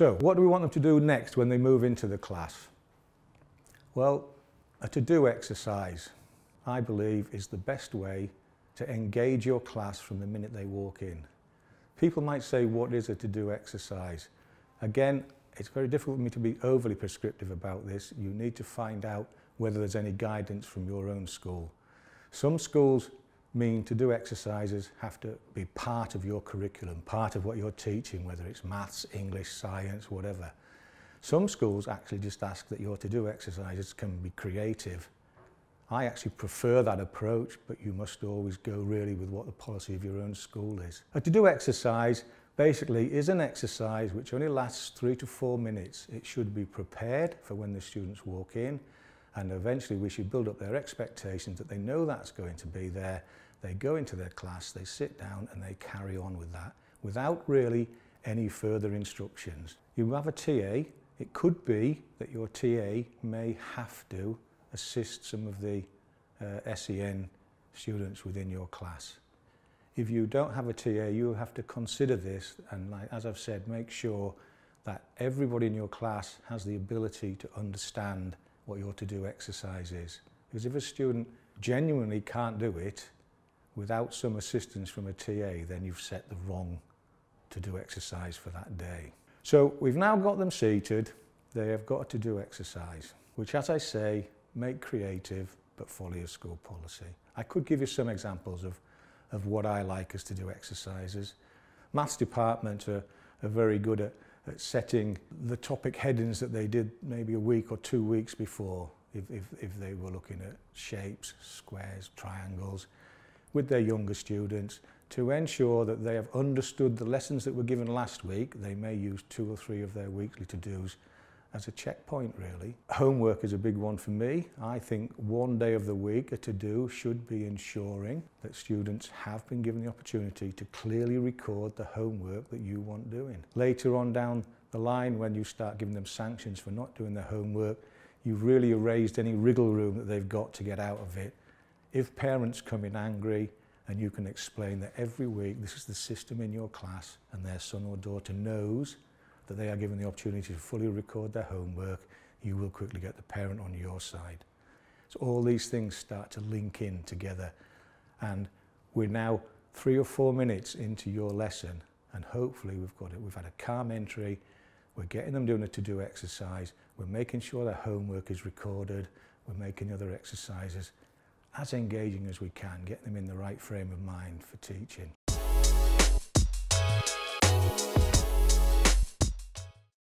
So what do we want them to do next when they move into the class? Well, a to-do exercise, I believe, is the best way to engage your class from the minute they walk in. People might say, what is a to-do exercise? Again, it's very difficult for me to be overly prescriptive about this. You need to find out whether there's any guidance from your own school. Some schools mean to-do exercises have to be part of your curriculum, part of what you're teaching, whether it's maths, English, science, whatever. Some schools actually just ask that your to-do exercises can be creative. I actually prefer that approach, but you must always go really with what the policy of your own school is. A to-do exercise basically is an exercise which only lasts 3 to 4 minutes. It should be prepared for when the students walk in, and eventually we should build up their expectations that they know that's going to be there. They go into their class, they sit down and they carry on with that without really any further instructions. You have a TA. It could be that your TA may have to assist some of the SEN students within your class. If you don't have a TA, you have to consider this and, as I've said, make sure that everybody in your class has the ability to understand what your to-do exercise is. Because if a student genuinely can't do it without some assistance from a TA, then you've set the wrong to-do exercise for that day. So we've now got them seated. They have got a to-do exercise, which, as I say, make creative but follow your school policy. I could give you some examples of what I like as to-do exercises. Maths department are very good at setting the topic headings that they did maybe a week or 2 weeks before, if they were looking at shapes, squares, triangles, with their younger students. To ensure that they have understood the lessons that were given last week, they may use 2 or 3 of their weekly to-dos as a checkpoint, really. Homework is a big one for me. I think one day of the week, a to-do should be ensuring that students have been given the opportunity to clearly record the homework that you want doing. Later on down the line, when you start giving them sanctions for not doing their homework, you've really erased any wriggle room that they've got to get out of it. If parents come in angry, and you can explain that every week this is the system in your class and their son or daughter knows that they are given the opportunity to fully record their homework, you will quickly get the parent on your side. So all these things start to link in together, and we're now 3 or 4 minutes into your lesson, and hopefully we've had a calm entry, we're getting them doing a to-do exercise, we're making sure their homework is recorded, we're making other exercises as engaging as we can, get them in the right frame of mind for teaching.